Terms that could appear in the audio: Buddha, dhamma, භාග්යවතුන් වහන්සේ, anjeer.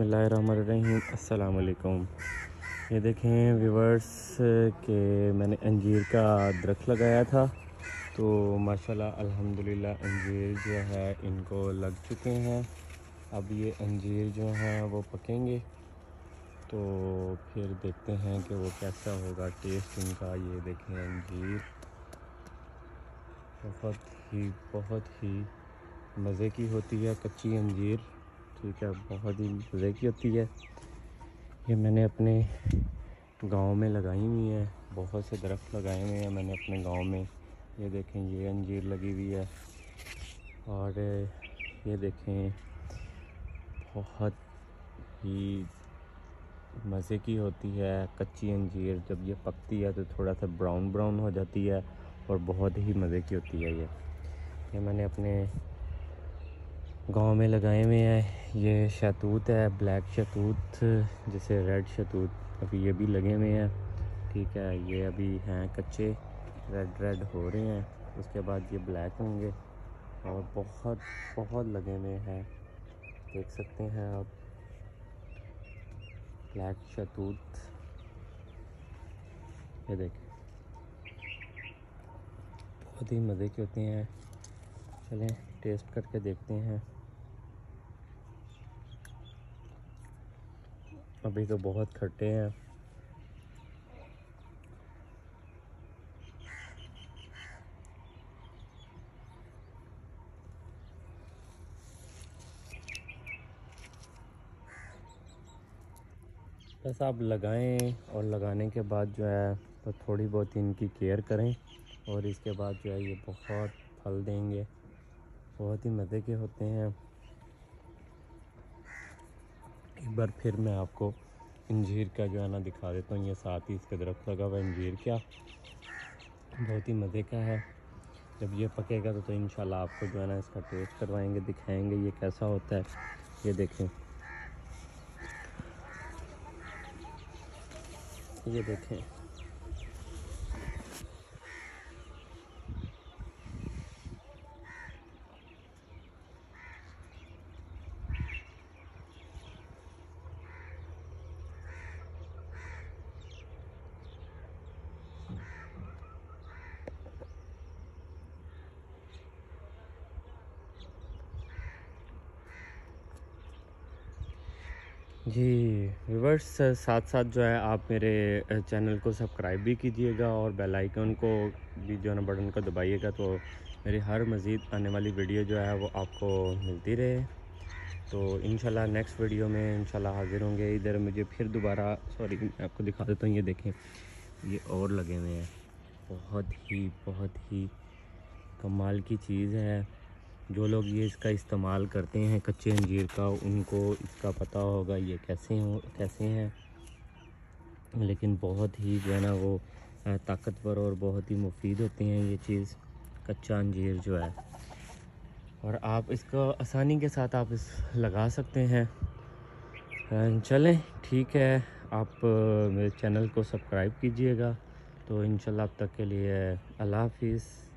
बिस्मिल्लाहिर्रहमानिर्रहीम। अस्सलाम वालेकुम। ये देखें व्यूअर्स के मैंने अंजीर का दरख्त लगाया था तो माशाल्लाह अल्हम्दुलिल्लाह अंजीर जो है इनको लग चुके हैं। अब ये अंजीर जो हैं वो पकेंगे तो फिर देखते हैं कि वो कैसा होगा टेस्ट इनका। ये देखें अंजीर बहुत ही मज़े की होती है कच्ची अंजीर, ठीक है, बहुत ही मज़े की होती है। ये मैंने अपने गांव में लगाई हुई है, बहुत से दरख्त लगाए हुए हैं मैंने अपने गांव में। ये देखें ये अंजीर लगी हुई है और ये देखें बहुत ही मज़े की होती है कच्ची अंजीर। जब ये पकती है तो थोड़ा सा ब्राउन हो जाती है और बहुत ही मज़े की होती है। ये मैंने अपने गांव में लगाए हुए हैं। ये शहतूत है, ब्लैक शहतूत जैसे रेड शहतूत, अभी ये भी लगे हुए हैं, ठीक है। ये अभी हैं कच्चे, रेड हो रहे हैं, उसके बाद ये ब्लैक होंगे और बहुत लगे हुए हैं, देख सकते हैं आप। ब्लैक शहतूत ये देखें बहुत ही मज़े के होते हैं। चलें टेस्ट करके देखते हैं। अभी तो बहुत खट्टे हैं। बस आप लगाएं और लगाने के बाद जो है तो थोड़ी बहुत इनकी केयर करें और इसके बाद जो है ये बहुत फल देंगे, बहुत ही मज़े के होते हैं। एक बार फिर मैं आपको अंजीर का जो है ना दिखा देता हूँ। ये साथ ही इसके दरख्त लगा हुआ अंजीर क्या बहुत ही मज़े का है। जब ये पकेगा तो इंशाल्लाह आपको जो है ना इसका टेस्ट करवाएंगे, दिखाएंगे ये कैसा होता है। ये देखें, ये देखें, जी व्यूअर्स साथ जो है आप मेरे चैनल को सब्सक्राइब भी कीजिएगा और बेल आइकन को भी जो है ना बटन को दबाइएगा तो मेरी हर मज़ीद आने वाली वीडियो जो है वो आपको मिलती रहे। तो इंशाल्लाह नेक्स्ट वीडियो में इंशाल्लाह हाज़िर होंगे। इधर मुझे फिर दोबारा मैं आपको दिखा देता हूँ। ये देखें ये और लगे हुए हैं, बहुत ही कमाल की चीज़ है। जो लोग ये इसका इस्तेमाल करते हैं कच्चे अंजीर का उनको इसका पता होगा ये कैसे हैं, लेकिन बहुत ही जो है ना वो ताकतवर और बहुत ही मुफीद होते हैं ये चीज़ कच्चा अंजीर जो है। और आप इसको आसानी के साथ आप इस लगा सकते हैं। चलें ठीक है, आप मेरे चैनल को सब्सक्राइब कीजिएगा। तो इंशाल्लाह अब तक के लिए अल्लाह हाफिज़।